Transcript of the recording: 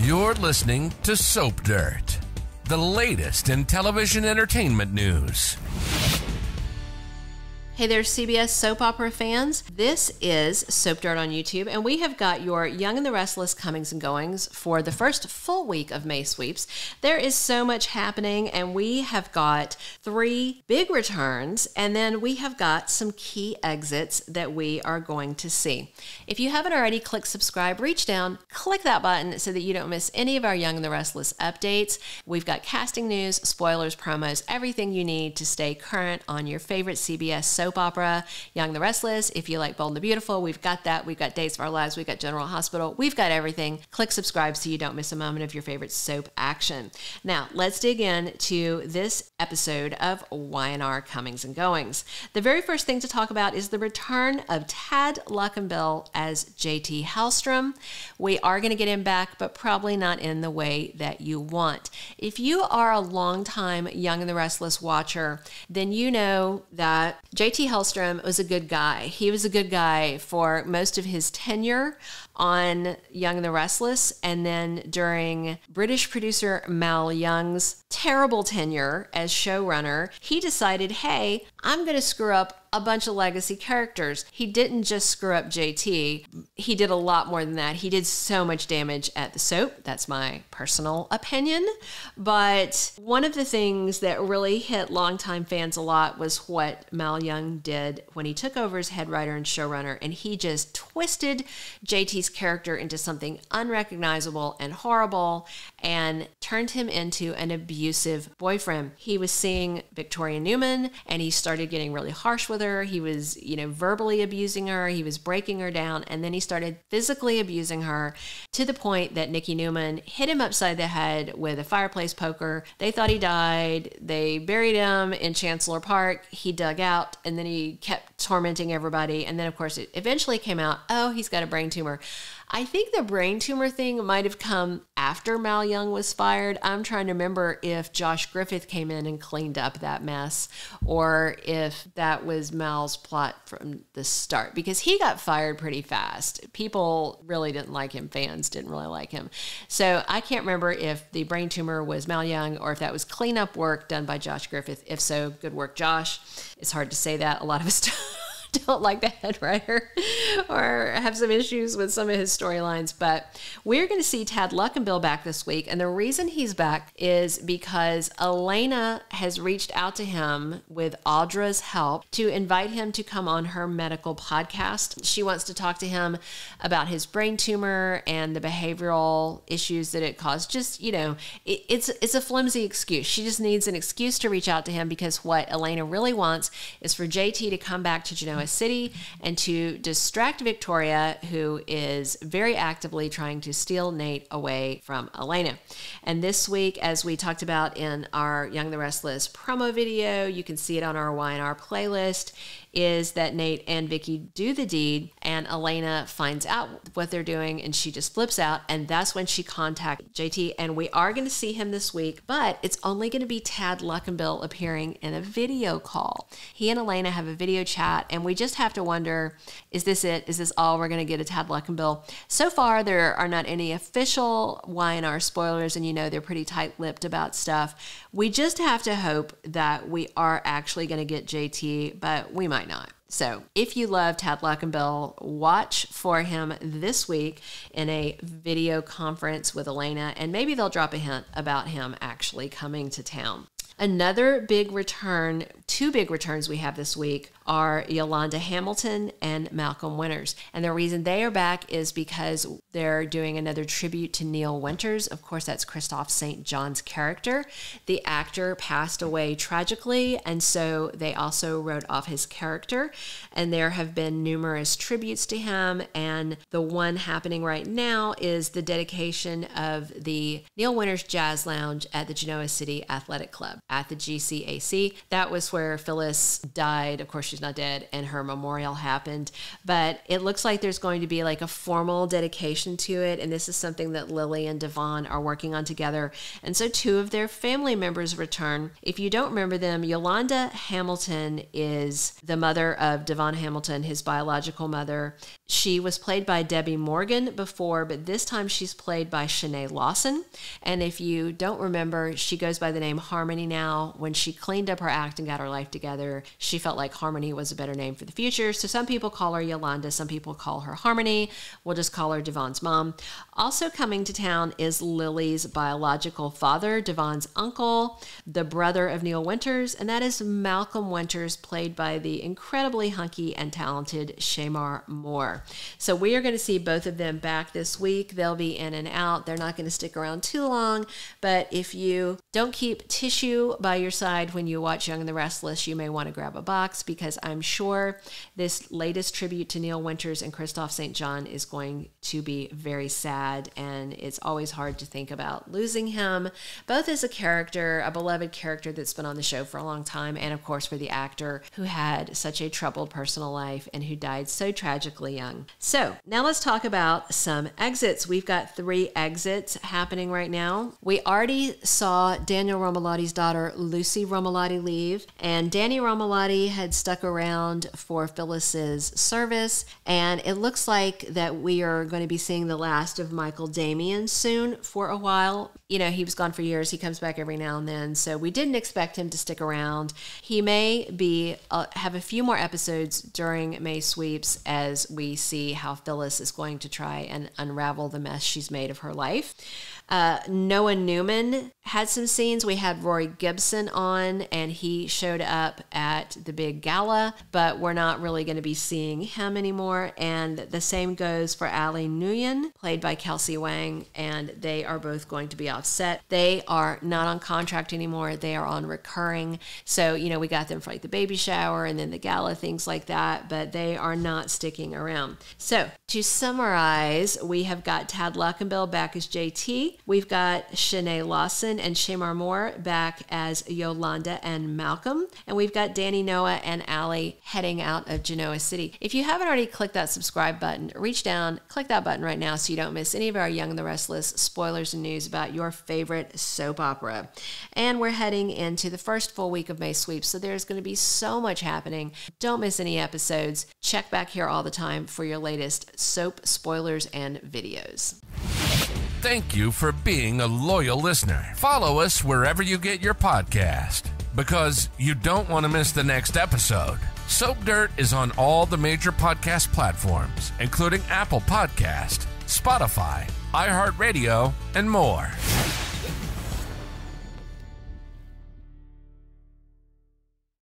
You're listening to Soap Dirt, the latest in television entertainment news. Hey there, CBS soap opera fans. This is Soap Dirt on YouTube, and we have got your Young and the Restless comings and goings for the first full week of May sweeps. There is so much happening, and we have got 3 big returns, and then we have got some key exits that we are going to see. If you haven't already, click subscribe, reach down, click that button so that you don't miss any of our Young and the Restless updates. We've got casting news, spoilers, promos, everything you need to stay current on your favorite CBS soap opera, Young and the Restless. If you like Bold and the Beautiful, we've got that. We've got Days of Our Lives. We've got General Hospital. We've got everything. Click subscribe so you don't miss a moment of your favorite soap action. Now, let's dig in to this episode of Y&R Comings and Goings. The very first thing to talk about is the return of Thad Luckinbill as J.T. Hellstrom. We are going to get him back, but probably not in the way that you want. If you are a longtime Young and the Restless watcher, then you know that J.T. Hellstrom was a good guy. He was a good guy for most of his tenure on Young and the Restless, and then during British producer Mal Young's terrible tenure as showrunner, he decided, hey, I'm going to screw up a bunch of legacy characters. He didn't just screw up JT. He did a lot more than that. He did so much damage at the soap. That's my personal opinion. But one of the things that really hit longtime fans a lot was what Mal Young did when he took over as head writer and showrunner, and he just twisted JT's character into something unrecognizable and horrible and turned him into an abusive boyfriend. He was seeing Victoria Newman, and he started getting really harsh with her. He was, verbally abusing her. He was breaking her down. And then he started physically abusing her to the point that Nikki Newman hit him upside the head with a fireplace poker. They thought he died. They buried him in Chancellor Park. He dug out, and then he kept tormenting everybody. And then, of course, it eventually came out, oh, he's got a brain tumor. I think the brain tumor thing might have come after Mal Young was fired. I'm trying to remember if Josh Griffith came in and cleaned up that mess, or if that was Mal's plot from the start, because he got fired pretty fast. People really didn't like him. Fans didn't really like him. So I can't remember if the brain tumor was Mal Young or if that was cleanup work done by Josh Griffith. If so, good work, Josh. It's hard to say that. A lot of us don't like the head writer or have some issues with some of his storylines, but we're going to see Thad Luckinbill back this week. And the reason he's back is because Elena has reached out to him with Audra's help to invite him to come on her medical podcast. She wants to talk to him about his brain tumor and the behavioral issues that it caused. Just, it's a flimsy excuse. She just needs an excuse to reach out to him, because what Elena really wants is for JT to come back to Genoa City and to distract Victoria, who is very actively trying to steal Nate away from Elena. And this week, as we talked about in our Young and the Restless promo video, you can see it on our Y&R playlist, is that Nate and Vicky do the deed, and Elena finds out what they're doing, and she just flips out, and that's when she contacts JT, and we are going to see him this week, but it's only going to be Thad Luckinbill appearing in a video call. He and Elena have a video chat, and we just have to wonder, is this it? Is this all we're going to get of Thad Luckinbill? So far, there are not any official Y&R spoilers, and they're pretty tight-lipped about stuff. We just have to hope that we are actually going to get JT, but we might not. So if you love Thad Luckinbill, watch for him this week in a video conference with Elena, and maybe they'll drop a hint about him actually coming to town. Another big return, 2 big returns we have this week, are Yolanda Hamilton and Malcolm Winters. And the reason they are back is because they're doing another tribute to Neil Winters. Of course, that's Christoph St. John's character. The actor passed away tragically, and so they also wrote off his character. And there have been numerous tributes to him, and the one happening right now is the dedication of the Neil Winters Jazz Lounge at the Genoa City Athletic Club at the GCAC. That was where Phyllis died. Of course, she's not dead, and her memorial happened. But it looks like there's going to be like a formal dedication to it, and this is something that Lily and Devon are working on together. And so two of their family members return. If you don't remember them, Yolanda Hamilton is the mother of Devon Hamilton, his biological mother. She was played by Debbie Morgan before, but this time she's played by Sinead Lawson. And if you don't remember, she goes by the name Harmony now. When she cleaned up her act and got her life together, she felt like Harmony was a better name for the future. So some people call her Yolanda, some people call her Harmony. We'll just call her Devon's mom. Also coming to town is Lily's biological father, Devon's uncle, the brother of Neil Winters, and that is Malcolm Winters, played by the incredibly hunky and talented Shemar Moore. So we are going to see both of them back this week. They'll be in and out. They're not going to stick around too long, but if you don't keep tissue by your side when you watch Young and the Restless, you may want to grab a box, because I'm sure this latest tribute to Neil Winters and Christoph St. John is going to be very sad, and it's always hard to think about losing him, both as a character, a beloved character that's been on the show for a long time, and of course for the actor who had such a troubled personal life and who died so tragically young. So now let's talk about some exits. We've got 3 exits happening right now. We already saw Daniel Romalotti's daughter Lucy Romalotti leave, and Danny Romalotti had stuck around for Phyllis's service, and it looks like that we are going to be seeing the last of Michael Damian soon for a while. You know, he was gone for years. He comes back every now and then, so we didn't expect him to stick around. He may be have a few more episodes during May sweeps as we see how Phyllis is going to try and unravel the mess she's made of her life. Noah Newman had some scenes. We had Rory Gibson on, and he showed up at the big gala, but we're not really going to be seeing him anymore. And the same goes for Ali Nguyen, played by Kelsey Wang, and they are both going to be offset. They are not on contract anymore. They are on recurring. So, you know, we got them for like the baby shower and then the gala, things like that, but they are not sticking around. So to summarize, we have got Thad Luckinbill back as JT. We've got Sinead Lawson and Shemar Moore back as Yolanda and Malcolm. And we've got Danny, Noah, and Allie heading out of Genoa City. If you haven't already clicked that subscribe button, reach down, click that button right now so you don't miss any of our Young and the Restless spoilers and news about your favorite soap opera. And we're heading into the first full week of May sweeps, so there's going to be so much happening. Don't miss any episodes. Check back here all the time for your latest soap spoilers and videos. Thank you for being a loyal listener. Follow us wherever you get your podcast, because you don't want to miss the next episode. Soap Dirt is on all the major podcast platforms, including Apple Podcast, Spotify, iHeartRadio, and more.